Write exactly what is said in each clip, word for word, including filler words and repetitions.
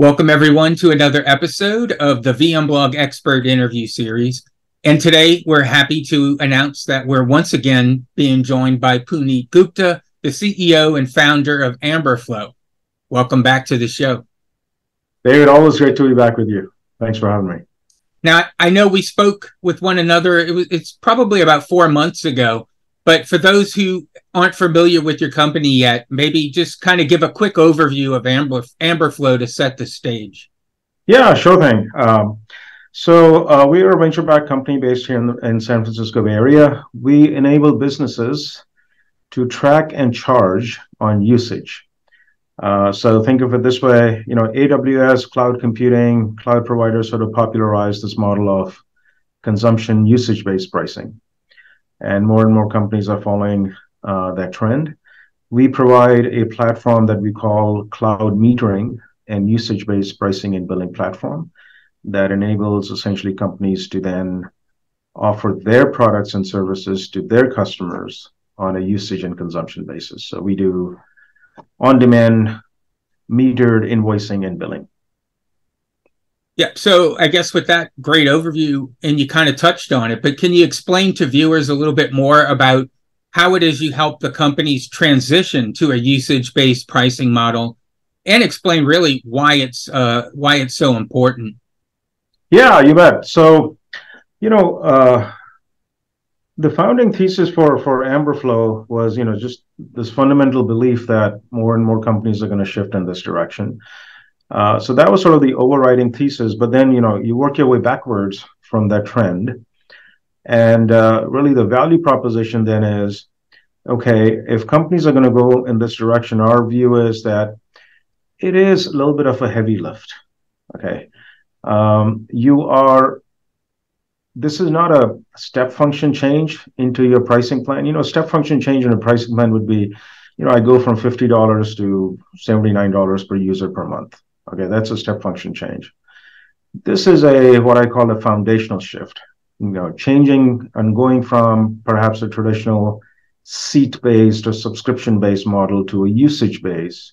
Welcome everyone to another episode of the VMblog Expert Interview Series. And today we're happy to announce that we're once again being joined by Puneet Gupta, the C E O and founder of Amberflo. Welcome back to the show. David, always great to be back with you. Thanks for having me. Now, I know we spoke with one another, it was, it's probably about four months ago, but for those who aren't familiar with your company yet, maybe just kind of give a quick overview of Amber, Amberflo to set the stage. Yeah, sure thing. Um, so uh, we are a venture-backed company based here in the in San Francisco Bay Area. We enable businesses to track and charge on usage. Uh, so think of it this way, you know, A W S, cloud computing, cloud providers sort of popularized this model of consumption usage-based pricing. And more and more companies are following uh, that trend. We provide a platform that we call cloud metering and usage-based pricing and billing platform that enables essentially companies to then offer their products and services to their customers on a usage and consumption basis. So we do on-demand metered invoicing and billing. Yeah, so I guess with that great overview, and you kind of touched on it, but can you explain to viewers a little bit more about how it is you help the companies transition to a usage-based pricing model, and explain really why it's uh, why it's so important? Yeah, you bet. So, you know, uh, the founding thesis for for Amberflo was, you know, just this fundamental belief that more and more companies are going to shift in this direction. Uh, so that was sort of the overriding thesis, but then, you know, you work your way backwards from that trend. And uh, really the value proposition then is, okay, if companies are going to go in this direction, our view is that it is a little bit of a heavy lift. Okay. Um, you are, this is not a step function change into your pricing plan. You know, step function change in a pricing plan would be, you know, I go from fifty dollars to seventy-nine dollars per user per month. Okay, that's a step function change. This is a what I call a foundational shift, you know, changing and going from perhaps a traditional seat-based or subscription-based model to a usage-based.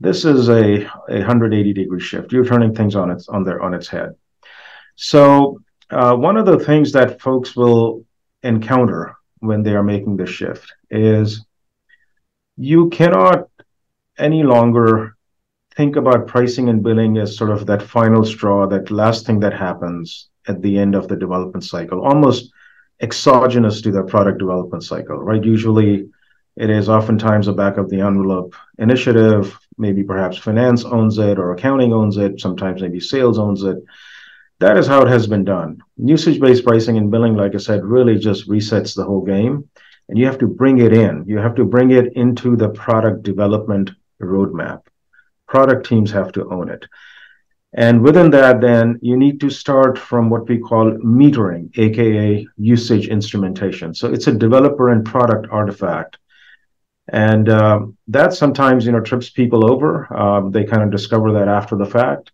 This is a, a one hundred eighty degree shift. You're turning things on its on their on its head. So uh, one of the things that folks will encounter when they are making this shift is you cannot any longer think about pricing and billing as sort of that final straw, that last thing that happens at the end of the development cycle, almost exogenous to the product development cycle, right? Usually it is oftentimes a back of the envelope initiative, maybe perhaps finance owns it or accounting owns it, sometimes maybe sales owns it. That is how it has been done. Usage-based pricing and billing, like I said, really just resets the whole game, and you have to bring it in. You have to bring it into the product development roadmap. Product teams have to own it. And within that, then, you need to start from what we call metering, A K A usage instrumentation. So it's a developer and product artifact. And uh, that sometimes, you know, trips people over. Um, they kind of discover that after the fact.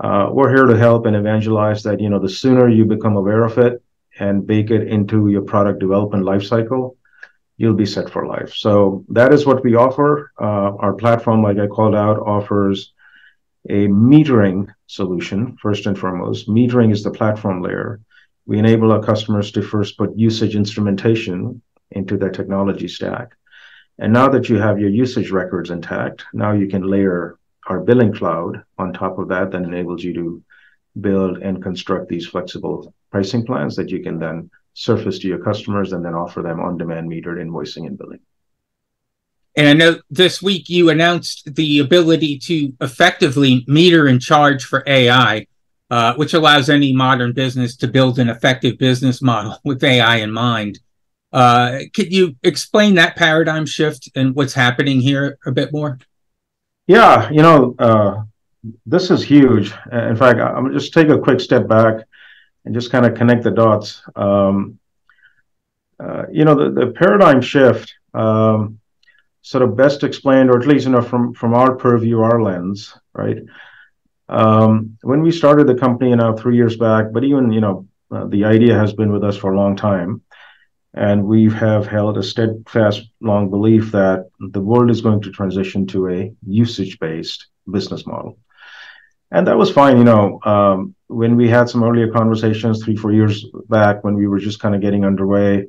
Uh, we're here to help and evangelize that, you know, the sooner you become aware of it and bake it into your product development lifecycle, you'll be set for life. So that is what we offer. Uh, our platform, like I called out, offers a metering solution, first and foremost. Metering is the platform layer. We enable our customers to first put usage instrumentation into their technology stack. And now that you have your usage records intact, now you can layer our billing cloud on top of that that enables you to build and construct these flexible pricing plans that you can then surface to your customers and then offer them on-demand metered invoicing and billing. And I know this week you announced the ability to effectively meter and charge for A I, uh, which allows any modern business to build an effective business model with A I in mind. Uh, could you explain that paradigm shift and what's happening here a bit more? Yeah, you know, uh, this is huge. In fact, I'm going to just take a quick step back and just kind of connect the dots. Um, uh, you know, the, the paradigm shift um, sort of best explained, or at least, you know, from, from our purview, our lens, right? Um, when we started the company, you know, three years back, but even, you know, uh, the idea has been with us for a long time. And we have held a steadfast, long belief that the world is going to transition to a usage-based business model. And that was fine. You know, um, when we had some earlier conversations three, four years back when we were just kind of getting underway,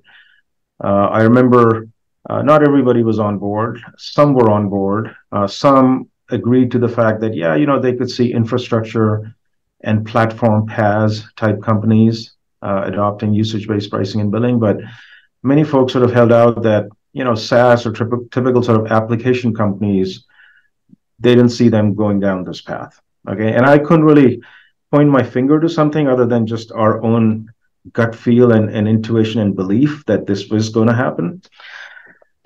uh, I remember uh, not everybody was on board. Some were on board. Uh, some agreed to the fact that, yeah, you know, they could see infrastructure and platform PaaS type companies uh, adopting usage-based pricing and billing. But many folks sort of held out that, you know, SaaS or typical sort of application companies, they didn't see them going down this path. Okay, and I couldn't really point my finger to something other than just our own gut feel and, and intuition and belief that this was going to happen.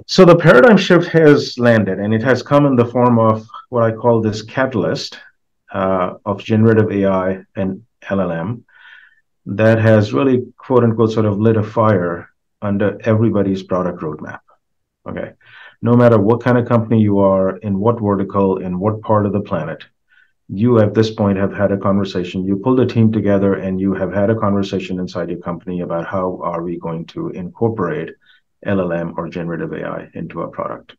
So the paradigm shift has landed, and it has come in the form of what I call this catalyst uh, of generative A I and L L M that has really, quote unquote, sort of lit a fire under everybody's product roadmap. Okay, no matter what kind of company you are, in what vertical, in what part of the planet, you at this point have had a conversation, you pulled a team together and you have had a conversation inside your company about how are we going to incorporate L L M or generative A I into our product.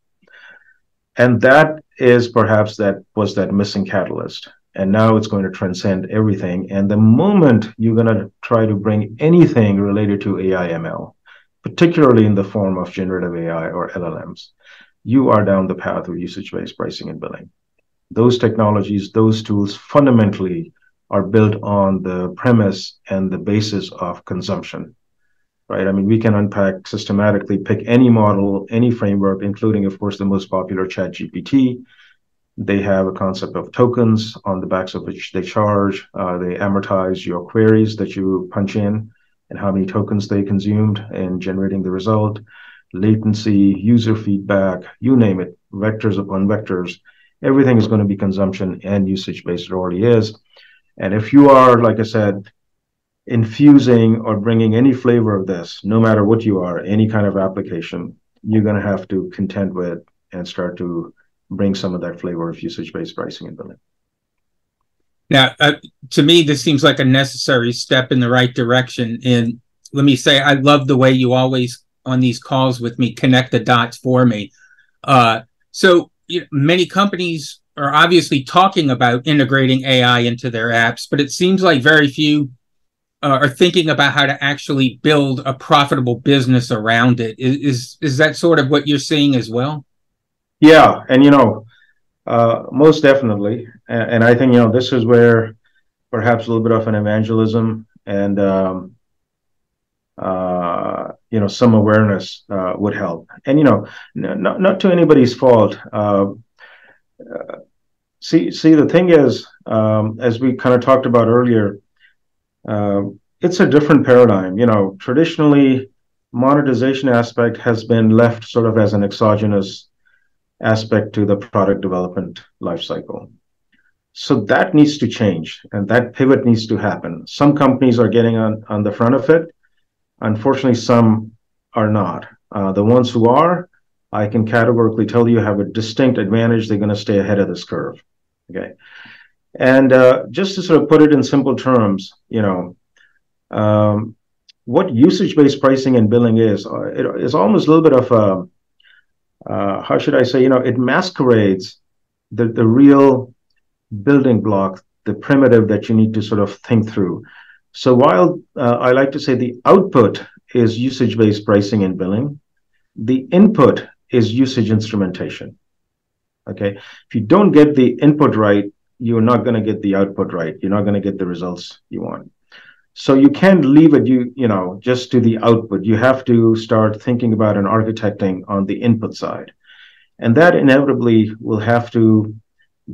And that is perhaps that was that missing catalyst. And now it's going to transcend everything. And the moment you're going to try to bring anything related to A I M L, particularly in the form of generative A I or L L Ms, you are down the path of usage-based pricing and billing. Those technologies, those tools fundamentally are built on the premise and the basis of consumption, right? I mean, we can unpack systematically, pick any model, any framework, including, of course, the most popular ChatGPT. They have a concept of tokens on the backs of which they charge. Uh, they amortize your queries that you punch in and how many tokens they consumed in generating the result, latency, user feedback, you name it, vectors upon vectors. Everything is going to be consumption and usage-based. It already is. And if you are, like I said, infusing or bringing any flavor of this, no matter what you are, any kind of application, you're going to have to contend with and start to bring some of that flavor of usage-based pricing and billing. Now, uh, to me, this seems like a necessary step in the right direction. And let me say, I love the way you always, on these calls with me, connect the dots for me. Uh, so, You know, many companies are obviously talking about integrating A I into their apps, but it seems like very few uh, are thinking about how to actually build a profitable business around it. Is, is, is that sort of what you're seeing as well? Yeah, and, you know, uh, most definitely. And, and I think, you know, this is where perhaps a little bit of an evangelism and, um, uh, you know, some awareness uh, would help. And, you know, not, not to anybody's fault. Uh, uh, see, see, the thing is, um, as we kind of talked about earlier, uh, it's a different paradigm. You know, traditionally, monetization aspect has been left sort of as an exogenous aspect to the product development lifecycle. So that needs to change, and that pivot needs to happen. Some companies are getting on, on the front of it. Unfortunately, some are not. Uh, the ones who are, I can categorically tell you, have a distinct advantage. They're going to stay ahead of this curve. Okay, and uh, just to sort of put it in simple terms, you know, um, what usage-based pricing and billing is, uh, it is almost a little bit of a, uh, how should I say, you know, it masquerades the the real building block, the primitive that you need to sort of think through. So while uh, I like to say the output is usage-based pricing and billing, the input is usage instrumentation. Okay, if you don't get the input right, you're not going to get the output right. You're not going to get the results you want. So you can't leave it, you you know, just to the output. You have to start thinking about and architecting on the input side, and that inevitably will have to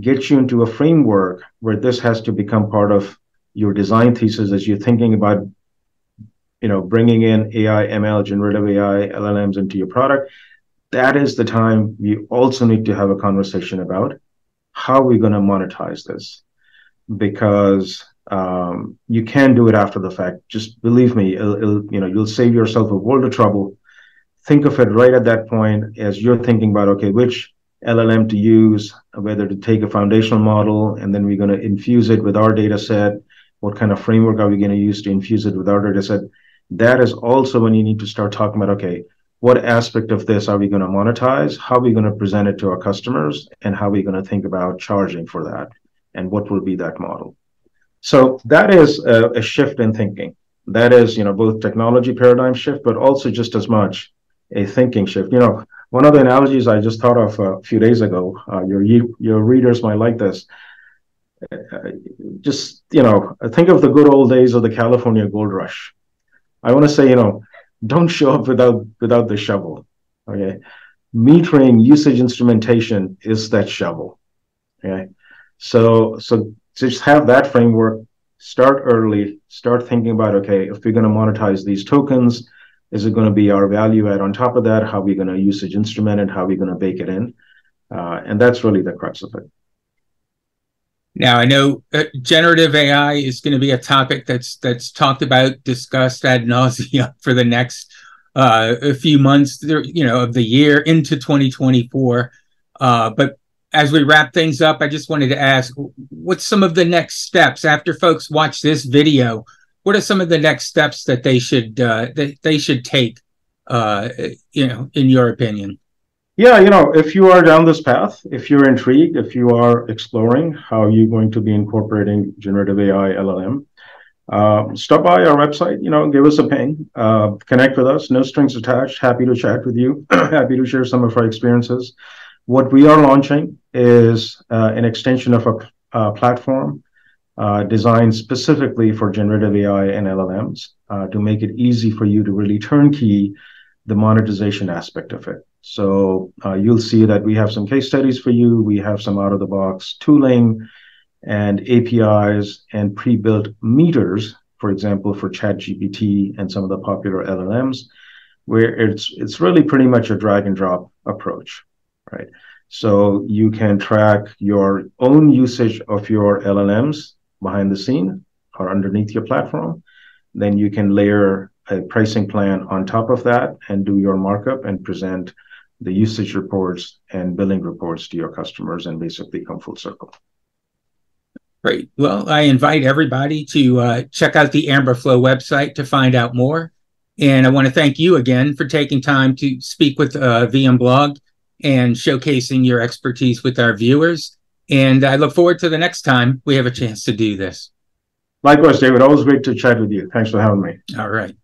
get you into a framework where this has to become part of your design thesis as you're thinking about, you know, bringing in A I, M L, generative A I, L L Ms into your product. That is the time we also need to have a conversation about how we're going to monetize this, because um, you can do it after the fact. Just believe me, it'll, it'll, you know, you'll save yourself a world of trouble. Think of it right at that point as you're thinking about, okay, which L L M to use, whether to take a foundational model, and then we're going to infuse it with our data set. What kind of framework are we going to use to infuse it with our data set? That is also when you need to start talking about, okay, what aspect of this are we going to monetize? How are we going to present it to our customers? And how are we going to think about charging for that? and what will be that model. So that is a, a shift in thinking. That is, you know, both technology paradigm shift, but also just as much a thinking shift. You know, one of the analogies I just thought of a few days ago, uh, your, your readers might like this. Uh, just, you know, think of the good old days of the California gold rush. I want to say, you know, don't show up without, without the shovel, okay? Metering usage instrumentation is that shovel, okay? So, so just have that framework. Start early, start thinking about, okay, if we're going to monetize these tokens, is it going to be our value add on top of that? How are we going to usage instrument it? How are we going to bake it in? Uh, and that's really the crux of it. Now, I know uh, generative A I is going to be a topic that's that's talked about, discussed ad nauseum for the next uh, a few months, you know, of the year into twenty twenty-four. Uh, but as we wrap things up, I just wanted to ask, what's some of the next steps after folks watch this video? What are some of the next steps that they should uh, that they should take? Uh, you know, in your opinion. Yeah, you know, if you are down this path, if you're intrigued, if you are exploring how you're going to be incorporating generative A I, L L M, uh, stop by our website, you know, give us a ping, uh, connect with us, no strings attached, happy to chat with you, happy to share some of our experiences. What we are launching is uh, an extension of a uh, platform uh, designed specifically for generative A I and L L Ms uh, to make it easy for you to really turnkey the monetization aspect of it. So uh, you'll see that we have some case studies for you. We have some out-of-the-box tooling and A P Is and pre-built meters, for example, for ChatGPT and some of the popular L L Ms, where it's, it's really pretty much a drag-and-drop approach, right? So you can track your own usage of your L L Ms behind the scene or underneath your platform. Then you can layer a pricing plan on top of that and do your markup and present the usage reports and billing reports to your customers and basically come full circle. Great. Well, I invite everybody to uh, check out the Amberflo website to find out more. And I want to thank you again for taking time to speak with uh, V M Blog and showcasing your expertise with our viewers. And I look forward to the next time we have a chance to do this. Likewise, David. Always great to chat with you. Thanks for having me. All right.